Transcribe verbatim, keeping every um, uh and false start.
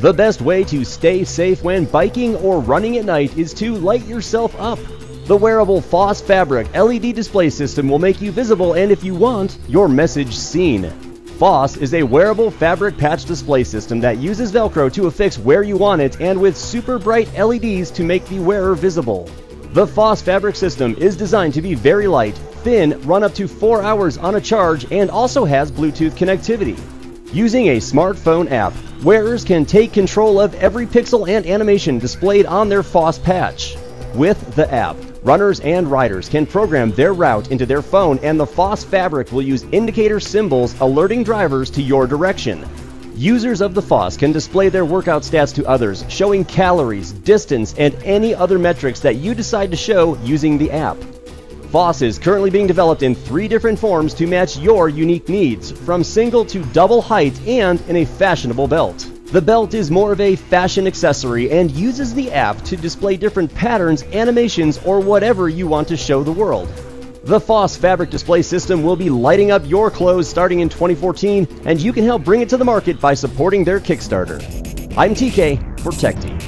The best way to stay safe when biking or running at night is to light yourself up. The wearable Fos fabric L E D display system will make you visible and, if you want, your message seen. Fos is a wearable fabric patch display system that uses Velcro to affix where you want it and with super bright L E Ds to make the wearer visible. The Fos fabric system is designed to be very light, thin, run up to four hours on a charge, and also has Bluetooth connectivity. Using a smartphone app, wearers can take control of every pixel and animation displayed on their Fos patch. With the app, runners and riders can program their route into their phone, and the Fos fabric will use indicator symbols alerting drivers to your direction. Users of the Fos can display their workout stats to others, showing calories, distance, and any other metrics that you decide to show using the app. Fos is currently being developed in three different forms to match your unique needs, from single to double height and in a fashionable belt. The belt is more of a fashion accessory and uses the app to display different patterns, animations, or whatever you want to show the world. The Fos fabric display system will be lighting up your clothes starting in twenty fourteen, and you can help bring it to the market by supporting their Kickstarter. I'm T K for T E K D.